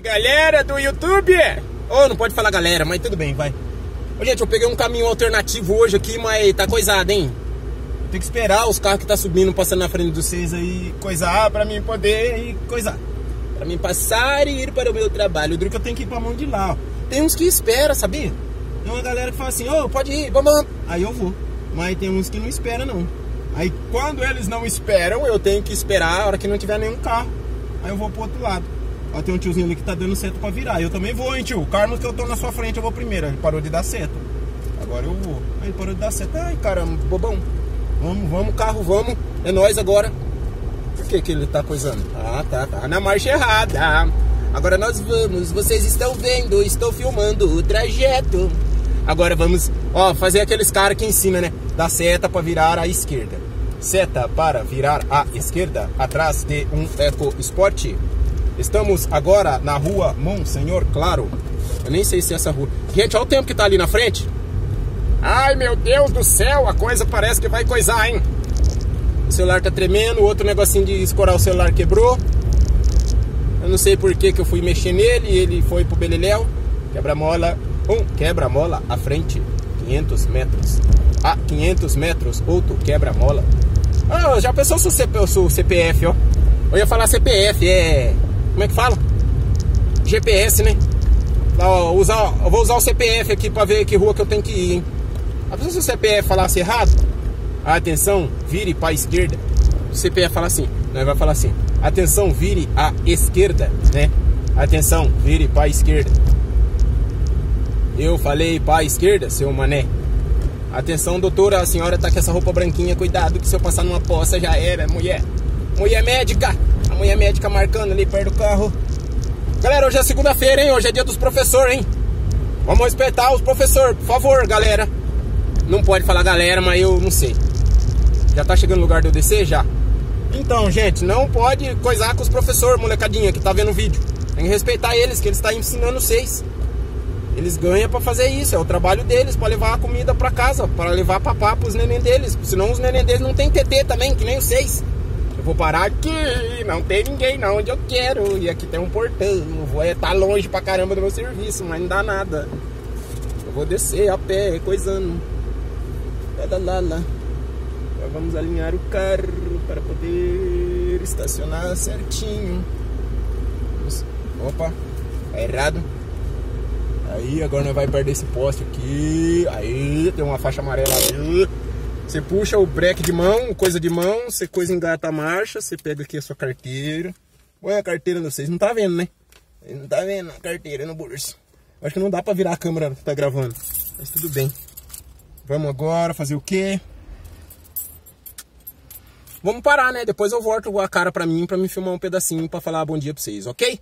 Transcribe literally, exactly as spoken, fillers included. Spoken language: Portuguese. Galera do YouTube! Oh, não pode falar galera, mas tudo bem, vai. Ô, gente, eu peguei um caminho alternativo hoje aqui, mas tá coisado, hein? Tem que esperar os carros que tá subindo, passando na frente de vocês aí, coisar, pra mim poder e coisar. Pra mim passar e ir para o meu trabalho. O duro que eu tenho que ir pra mão de lá, ó. Tem uns que esperam, sabia? Tem uma galera que fala assim, ô, oh, pode ir, vamos. Aí eu vou. Mas tem uns que não esperam, não. Aí quando eles não esperam, eu tenho que esperar a hora que não tiver nenhum carro. Aí eu vou pro outro lado. Ó, tem um tiozinho ali que tá dando seta pra virar. Eu também vou, hein, tio. O Carlos que eu tô na sua frente, eu vou primeiro. Ele parou de dar seta. Agora eu vou. Aí ele parou de dar seta. Ai, caramba, bobão. Vamos, vamos, carro, vamos. É nóis agora. Por que que ele tá coisando? Ah, tá, tá. Na marcha errada. Agora nós vamos. Vocês estão vendo. Estou filmando o trajeto. Agora vamos, ó, fazer aqueles caras que ensina, né? Dá seta pra virar à esquerda. Seta para virar à esquerda. Atrás de um Eco Sport. Estamos agora na rua Monsenhor Claro. Eu nem sei se é essa rua. Gente, olha o tempo que tá ali na frente. Ai, meu Deus do céu. A coisa parece que vai coisar, hein? O celular tá tremendo. O outro negocinho de escorar o celular quebrou. Eu não sei por que que eu fui mexer nele. E ele foi pro beleléu. Quebra-mola. Um quebra-mola à frente. quinhentos metros. A quinhentos metros. Outro quebra-mola. Ah, já pensou se o C P F, ó? Eu ia falar C P F, é... Como é que fala? G P S, né? Ó, usar, eu vou usar o C P F aqui pra ver que rua que eu tenho que ir, hein? A pessoa, se o C P F falasse errado, atenção, vire pra esquerda. O C P F fala assim, nós vai falar assim, atenção, vire à esquerda, né? Atenção, vire pra esquerda. Eu falei pra esquerda, seu mané. Atenção, doutora, a senhora tá com essa roupa branquinha, cuidado que se eu passar numa poça já era, mulher. Mulher médica. A mulher médica marcando ali perto do carro. Galera, hoje é segunda-feira, hein? Hoje é dia dos professores, hein? Vamos respeitar os professores, por favor, galera. Não pode falar galera, mas eu não sei. Já tá chegando o lugar de eu descer? Já. Então, gente, não pode coisar com os professores, molecadinha, que tá vendo o vídeo. Tem que respeitar eles, que eles tá ensinando vocês. Eles ganham pra fazer isso, é o trabalho deles, pra levar a comida pra casa, pra levar papá pros neném deles. Senão os neném deles não tem T T também, que nem vocês. Eu vou parar aqui, não tem ninguém não onde eu quero. E aqui tem um portão. Vou estar longe pra caramba do meu serviço, mas não dá nada. Eu vou descer a pé, coisando. Pedalala. Agora vamos alinhar o carro para poder estacionar certinho. Opa, tá errado. Aí, agora nós vamos perder esse poste aqui. Aí, tem uma faixa amarela ali. Você puxa o breque de mão, coisa de mão, você coisa engata a marcha, você pega aqui a sua carteira. Olha a carteira de vocês, não tá vendo, né? Não tá vendo a carteira no bolso. Acho que não dá pra virar a câmera que tá gravando, mas tudo bem. Vamos agora fazer o quê? Vamos parar, né? Depois eu volto a cara pra mim, pra me filmar um pedacinho, pra falar bom dia pra vocês, ok?